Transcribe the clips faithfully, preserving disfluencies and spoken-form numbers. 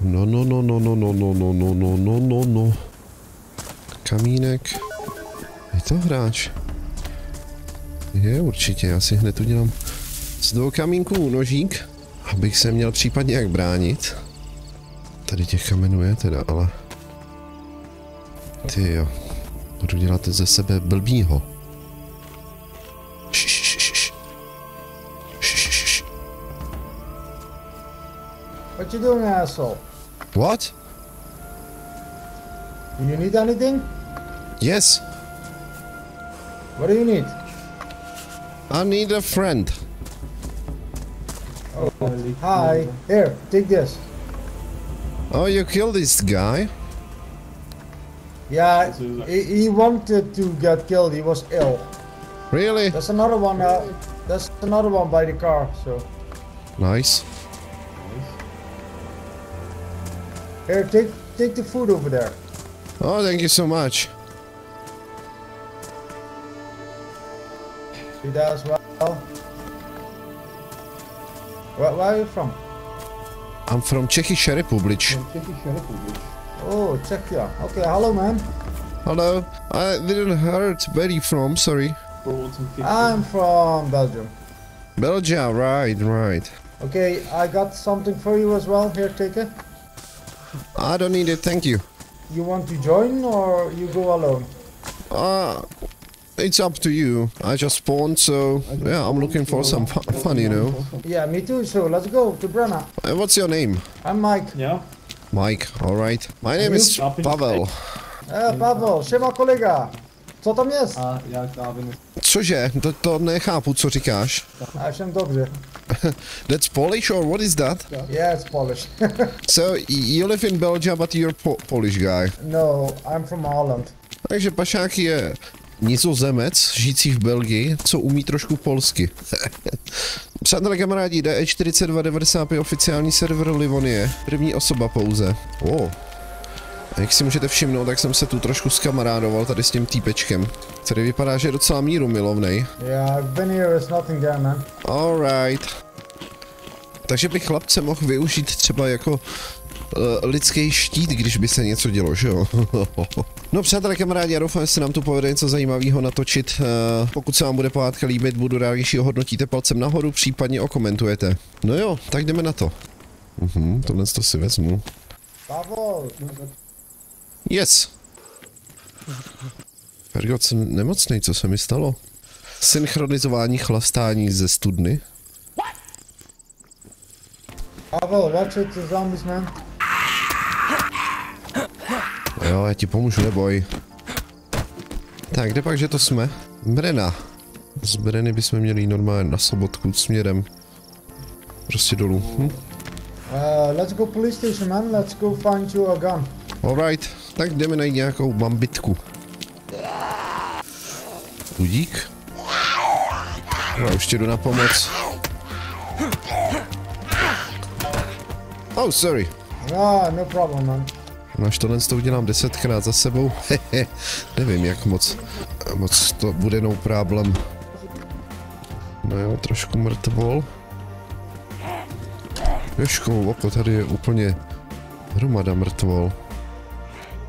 No, no, no, no, no, no, no, no, no, no, no, no, no. Kamínek. Je to hráč? Je, určitě, já si hned udělám z dvou kamínků nožík, abych se měl případně jak bránit. Tady těch kamenů je teda, ale... Ty jo. Budu dělat ze sebe blbýho. What you doing, asshole? What? Do you need anything? Yes. What do you need? I need a friend. Oh, hi. Here, take this. Oh, you killed this guy? Yeah, he, he wanted to get killed. He was ill. Really? There's another one. Uh, there's another one by the car. So. Nice. Here, take take the food over there. Oh, thank you so much. See that as well. Where, where are you from? I'm from Czech Republic. From Czech Republic. Oh, Czechia. Okay, hello, man. Hello. I didn't heard where you from. Sorry. I'm from Belgium. Belgium, right, right. Okay, I got something for you as well. Here, take it. I don't need it, thank you. You want to join or you go alone? Uh, it's up to you. I just spawned, so yeah, I'm looking for some fun, fun you know. Yeah, me too, so let's go to Brena. Uh, what's your name? I'm Mike. Yeah. Mike, alright. My name is Pavel. Eh, Pavel, šema kolega. Co tam jest? A jak dávím? Cože? To, to nechápu, co říkáš. A všem dobře. That's Polish or what is that? Yeah, it's Polish. So, you live in Belgium, but you're po Polish guy. No, I'm from Holland. Takže pašák je Nizozemec, žijící v Belgii, co umí trošku polsky. Přátelé kamarádi, D čtyřicet dva devadesát pět oficiální server Livonie. První osoba pouze. Wow. A jak si můžete všimnout, tak jsem se tu trošku skamarádoval tady s tím týpečkem, který vypadá, že je docela míru milovnej. Yeah, I've been here, there's nothing there, man. Alright. Takže bych chlapce mohl využít třeba jako uh, lidský štít, když by se něco dělo, že jo? No přátelé kamarádi, já doufám, že se nám tu povede něco zajímavého natočit. Uh, pokud se vám bude pohádka líbit, budu rád, když ji hodnotíte palcem nahoru, případně okomentujete. No jo, tak jdeme na to. Mhm, tohle to si vezmu. Pavel. Yes. Pergot, jsem nemocný, co se mi stalo? Synchronizování chlastání ze studny. Pavel, radši to zombies, man. Jo, já ti pomůžu, neboj. Tak, kde pak, že to jsme? Brena. Z Breny bychom měli normálně na Sobotku směrem. Prostě dolů. Hm? Uh, let's go police station, man. Let's go find you a gun. Alright, tak jdeme najít nějakou bambitku. Budík. Já už ti jdu na pomoc. Oh, sorry. No, no problem, man. No, až tohle to udělám desetkrát za sebou. Hehe, nevím jak moc. Moc to bude no problém. No jo, trošku mrtvol. Jožkou, oko, tady je úplně hromada mrtvol.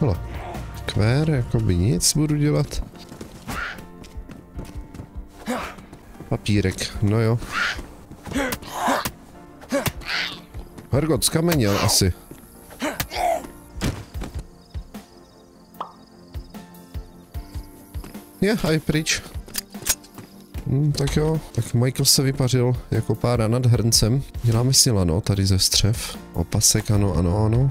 Hele, kvér, jakoby nic budu dělat. Papírek, no jo. Hergot skameněl asi. Je, aj pryč. Hmm, tak jo, tak Michael se vypařil jako pára nad hrncem. Děláme si lano tady ze střev. Opasek, ano, ano, ano.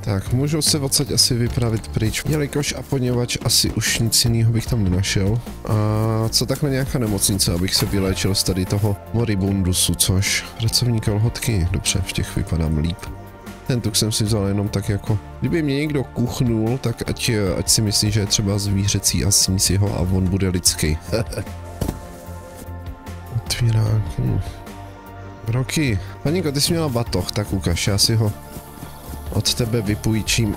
Tak, můžu se odsaď asi vypravit pryč, jelikož a poněvadž asi už nic jiného bych tam nenašel. A co takhle nějaká nemocnice, abych se vyléčil z tady toho moribundusu, což pracovní kalhotky, dobře, v těch vypadám líp. Ten tuk jsem si vzal jenom tak jako, kdyby mě někdo kuchnul, tak ať, ať si myslí, že je třeba zvířecí a sní si ho a on bude lidský. Otvírák, hm. Roky, paníko, ty jsi měla batoh, tak ukaž, já si ho od tebe vypůjčím.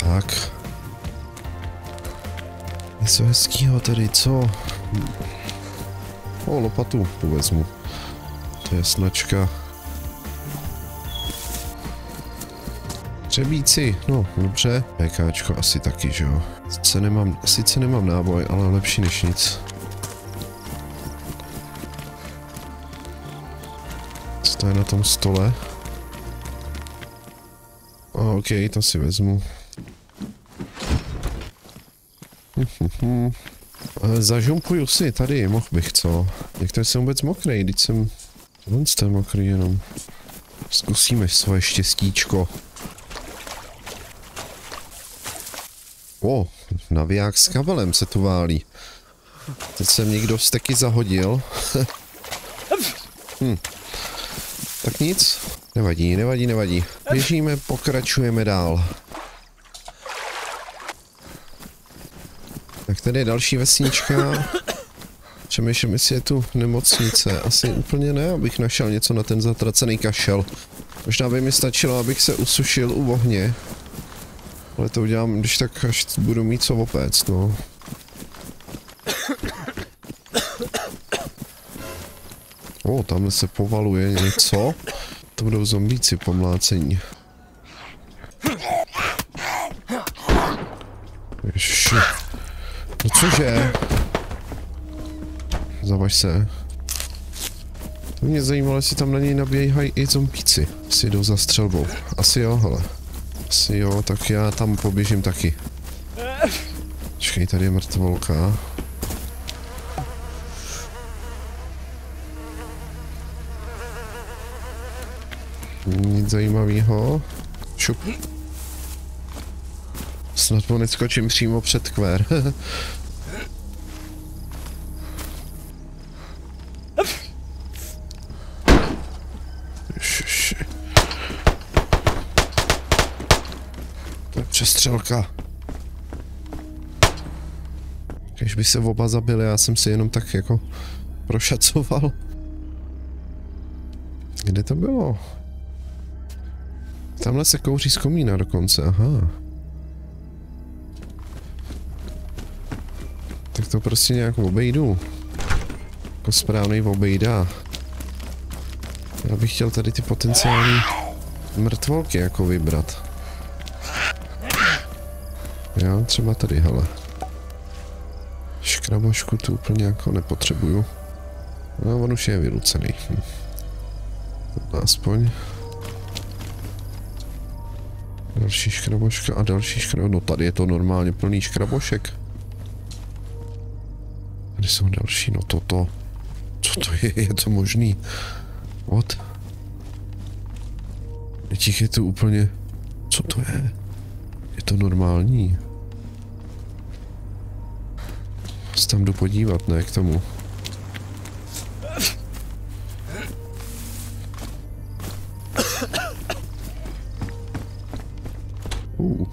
Tak. Něco hezkýho tady, co? O, lopatu, tu vezmu. To je snačka. Řebíci, no dobře. PKčko asi taky, že jo. Sice nemám, sice nemám náboj, ale lepší než nic. Co to je na tom stole? Oh, ok, to si vezmu. Zažumpuju si tady, mohl bych, co? Některé jsem vůbec mokrej, teď jsem... On jste mokrý jenom. Zkusíme svoje štěstíčko. O, naviják s kabelem se tu válí. Teď jsem někdo steky zahodil. hm. Tak nic. Nevadí, nevadí, nevadí. Běžíme, pokračujeme dál. Tak tady je další vesnička. Přemýšlím, jestli je tu nemocnice. Asi úplně ne, abych našel něco na ten zatracený kašel. Možná by mi stačilo, abych se usušil u ohně. Ale to udělám, když tak až budu mít co opéct, no. O, tamhle se povaluje něco. To budou zombíci pomlácení. Ježiši. No cože? Zavaž se. To mě zajímalo, jestli tam na něj naběhají i zombíci. Asi jdou za střelbou. Asi jo, hele. Asi jo, tak já tam poběžím taky. Počkej, tady je mrtvolka. Nic zajímavého. Šup. Snad po neskočím přímo před kvér. To je přestřelka. Když by se oba zabili, já jsem si jenom tak jako prošacoval. Kde to bylo? Tamhle se kouří z komína dokonce, aha. Tak to prostě nějak obejdu. Jako správnej obejda. Já bych chtěl tady ty potenciální mrtvolky jako vybrat. Jo, třeba tady, hele. Škrabošku tu úplně jako nepotřebuju. No, on už je vylucený. Aspoň. Další škraboška a další škraboška. No tady je to normálně plný škrabošek. Tady jsou další, no toto. Co to je, je to možný? What? Těch je to úplně... Co to je? Je to normální? Se tam jdu podívat, ne, k tomu. Uh.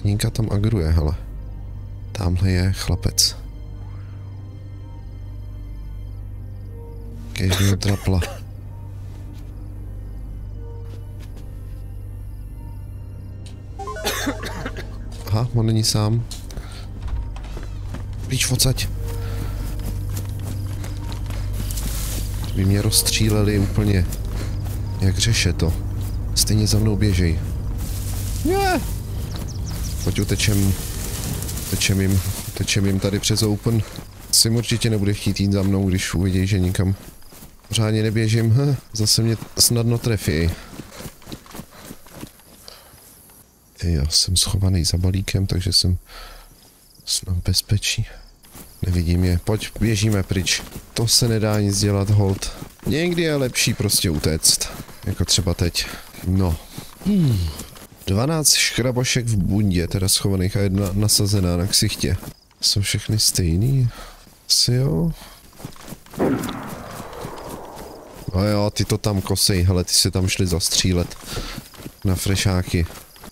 Paninka tam agruje, hele. Tamhle je chlapec. Kež mě trapla. Aha, on není sám. Píč, odsaď. Kdyby mě rozstříleli úplně. Jak řeše to. Stejně za mnou běžej. Ne. Pojď utečem. Tečem jim, tečem jim tady přes open. Si určitě nebude chtít jít za mnou, když uvidí, že nikam pořádně neběžím. Ha, zase mě snadno trefí. Já jsem schovaný za balíkem, takže jsem snad bezpečí. Nevidím je. Pojď, běžíme pryč. To se nedá nic dělat, hold. Někdy je lepší prostě utéct. Jako třeba teď. No. Hmm. dvanáct škrabošek v bundě, teda schovaných a jedna nasazená na ksichtě. Jsou všechny stejný? Asi jo? No jo, ty to tam kosej, hele, ty se tam šli zastřílet. Na frešáky.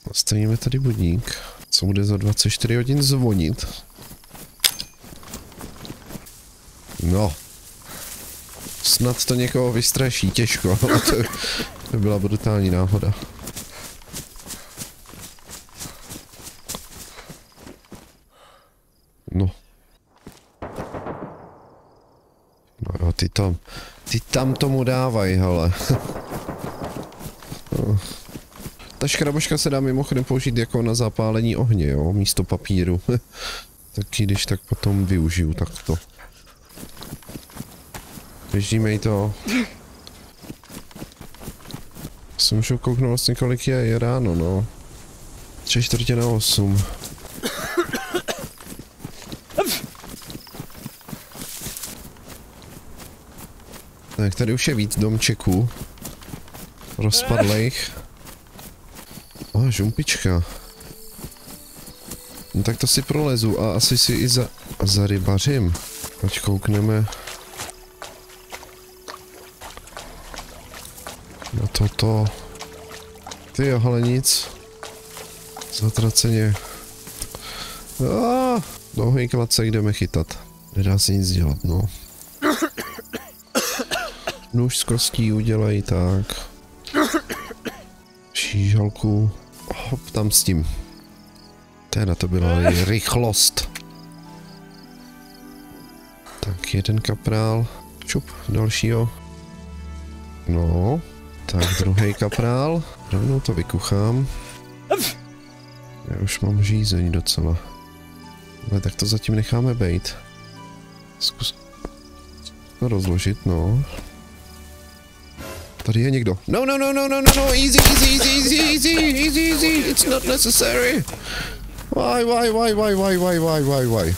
Nastavíme tady budík. Co bude za dvacet čtyři hodin zvonit? No. Snad to někoho vystraší, těžko, ale to, to byla brutální náhoda. ty to, ty tam tomu dávají, hele. Ta škraboška se dá mimochodem použít jako na zapálení ohně, jo, místo papíru. Taky když tak potom využiju takto. Vyždímej to. Jsem už kouknul vlastně kolik je, je ráno, no. Tři čtvrtě na osm. Tak tady už je víc domčeků. Rozpadlejch. A žumpička. No tak to si prolezu a asi si i za, za rybařím. Ať koukneme na toto. Ty jo, ale nic. Zatraceně. Aaaa, dlouhý klacek jdeme chytat. Nedá se nic dělat, no. Nůž z kostí udělej, tak. Žížalku. Hop, tam s tím. Teda to byla rychlost. Tak jeden kaprál. Čup, dalšího. No. Tak druhý kaprál. Rovnou to vykuchám. Já už mám žízeň docela. Ale tak to zatím necháme bejt. Zkus to rozložit, no. Tady je někdo. No, no, no, no, no, no, no, easy, easy, easy, easy, easy, easy, it's not necessary. Why, why, why, why, why, why, why, why, why?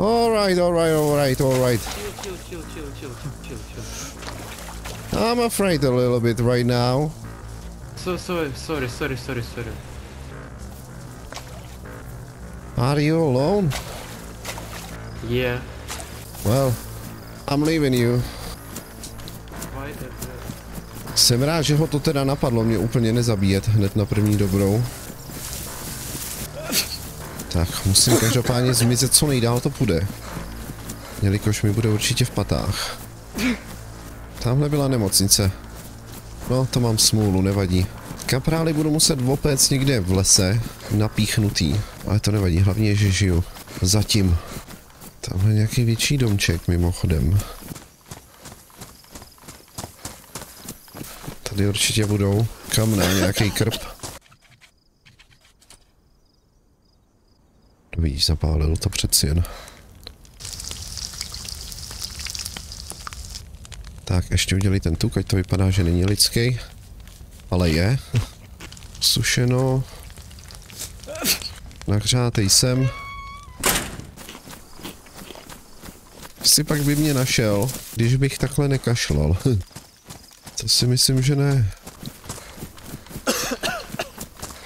Alright, alright, alright, alright. Chill, chill, chill, chill, chill, chill. I'm afraid a little bit right now. So, sorry, sorry, sorry, sorry, sorry. Are you alone? Yeah. Well. I'm leaving you. Jsem rád, že ho to teda napadlo, mě úplně nezabíjet hned na první dobrou. Tak, musím každopádně zmizet co nejdál to půjde. Jelikož mi bude určitě v patách. Tamhle byla nemocnice. No, to mám smůlu, nevadí. Kaprály budu muset opéct někde v lese, napíchnutý. Ale to nevadí, hlavně je, že žiju. Zatím. Tamhle nějaký větší domček mimochodem. Tady určitě budou kamna, nějaký krb. To vidíš, zapálil to přeci jen. Tak, ještě udělej ten tuk, ať to vypadá, že není lidský. Ale je. Sušeno. Nahřátej sem. Asi pak by mě našel, když bych takhle nekašlal. To si myslím, že ne.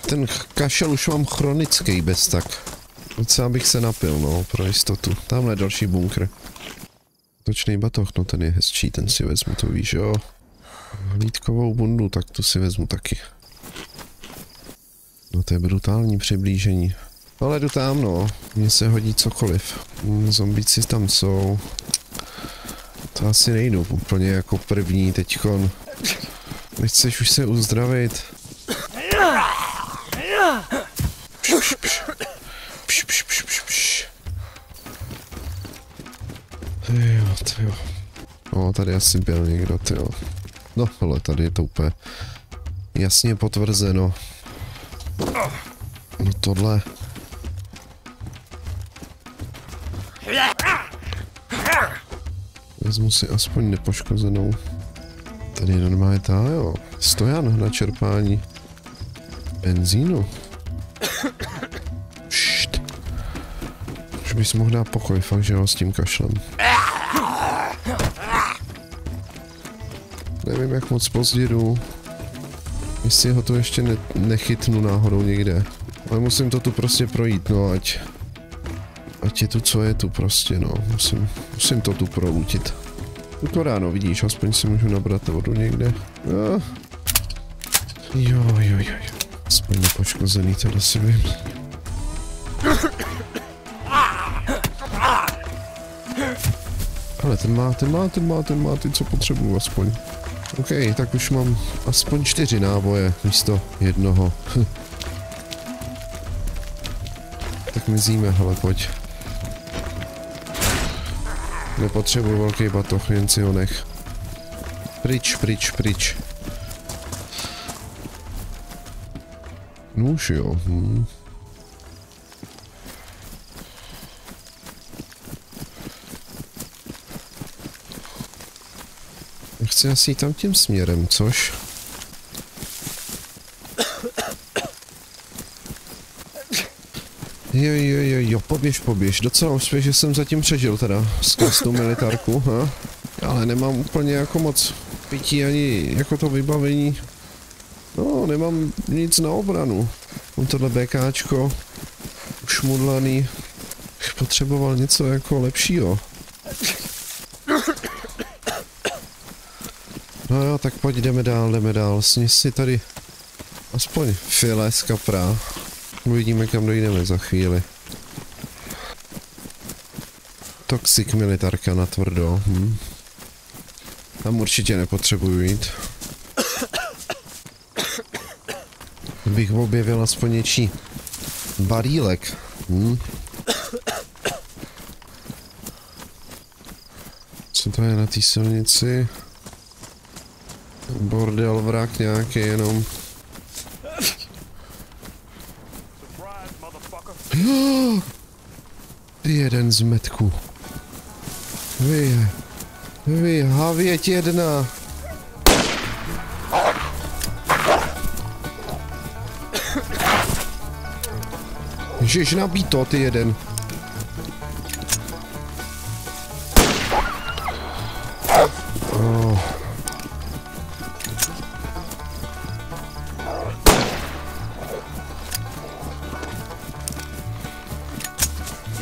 Ten kašel už mám chronický bez tak. Docela bych se napil, no, pro jistotu. Tamhle další bunkr. Točný batoh, no ten je hezčí, ten si vezmu, to víš, jo. Hlídkovou bundu, tak tu si vezmu taky. No to je brutální přiblížení. Ale jdu tam, no. Mně se hodí cokoliv. Zombíci tam jsou. To asi nejdu úplně jako první teďkon. Nechceš už se uzdravit. Pš, pš, pš, pš, pš, pš, pš. Jo, tyjo. No, tady asi byl někdo, tyjo. No, hele, tady je to úplně jasně potvrzeno. No tohle. Vezmu si aspoň nepoškozenou. Tady je normálně ta, jo. Stojan na čerpání benzínu. Št. Už bys mohl dát pokoj, fakt, že jo, s tím kašlem. Nevím, jak moc pozdě jdu. Jestli ho tu ještě ne nechytnu náhodou někde. Ale musím to tu prostě projít, no, ať... Ať je tu, co je tu prostě, no. Musím, musím to tu proutit. To ráno, vidíš, aspoň si můžu nabrat vodu někde. No. Jo, jo, jo. Aspoň nepoškozený, teda si vím. Ale ten má, ten má, ten má, ten má, ty co potřebuju aspoň. OK, tak už mám aspoň čtyři náboje místo jednoho. Tak mizíme, hele, pojď. Nepotřebuji velký batoh, jen si ho nech. Pryč, pryč, pryč. Nůž jo. Hm. Chci asi tam tím směrem, což? Jo, jo, jo, jo, poběž, poběž. Docela uspěch, že jsem zatím přežil teda skrz tu militárku, ha? Ale nemám úplně jako moc pití ani jako to vybavení. No, nemám nic na obranu. Mám tohle BKčko, už mudlaný. Potřeboval něco jako lepšího. No jo, tak pojď, jdeme dál, jdeme dál. Sněz si tady aspoň filé z kapra. Uvidíme, kam dojdeme za chvíli. Toxic militárka na tvrdo. Hm. Tam určitě nepotřebuju jít. Bych objevil aspoň něčí barílek. Hm. Co to je na té silnici? Bordel, vrak nějaký jenom. Jeden z metku. Vy, vy, havěť jedna. Žež nabíto, ty jeden. Oh.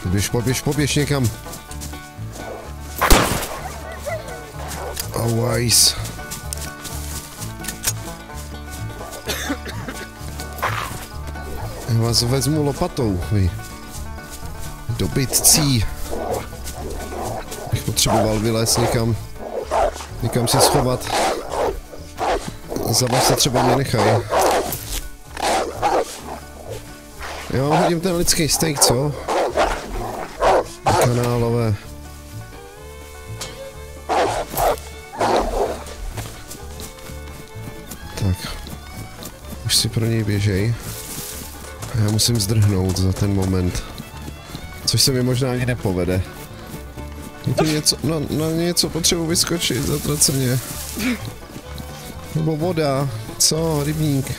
Poběž, poběž, poběž někam. Awajs. Já vás vezmu lopatou, vy. Dobytcí. Bych potřeboval vylézt někam. Někam se schovat. Za vás se třeba mě nechají. Jo, hodím ten lidský steak, co? Kanálové. Tak. Už si pro něj běžej. A já musím zdrhnout za ten moment. Což se mi možná ani nepovede. Něco, na, na něco potřebuji vyskočit, zatraceně. Nebo voda. Co, rybník.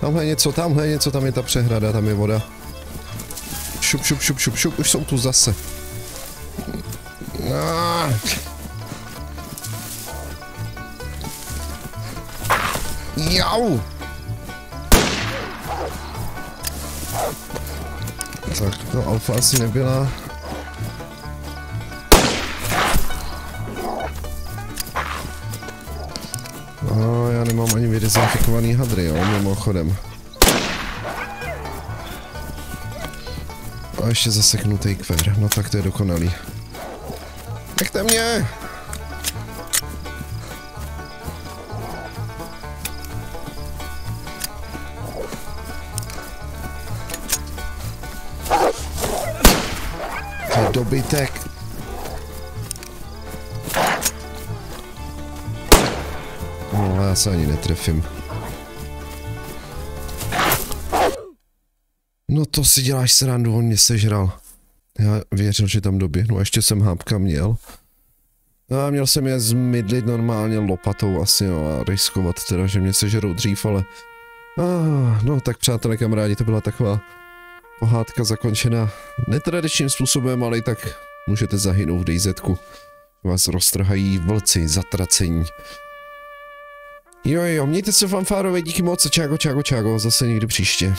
Tamhle něco, tamhle něco, tam je ta přehrada, tam je voda. Šup, šup, šup, šup, šup, už jsou tu zase. Ah. Jau! Tak to alfa asi nebyla. No, já nemám ani vydezinfikovaný hadry, jo, mimochodem. A ještě zaseknutý kver, no tak to je dokonalý. Nechte mě! To je dobytek. No, já se ani netrefím. No to si děláš srandu, on mě sežral. Já věřil, že tam doběhnu, a ještě jsem hápka měl. A měl jsem je zmydlit normálně lopatou asi, no, a riskovat teda, že mě sežerou dřív, ale... Ah, no tak přátelé, kamarádi, to byla taková pohádka zakončena netradičním způsobem, ale i tak můžete zahynout v dé zet ku. Vás roztrhají vlci, zatracení. Jo jo, mějte se fanfárové, díky moc, čágo, čágo, čágo, zase někdy příště.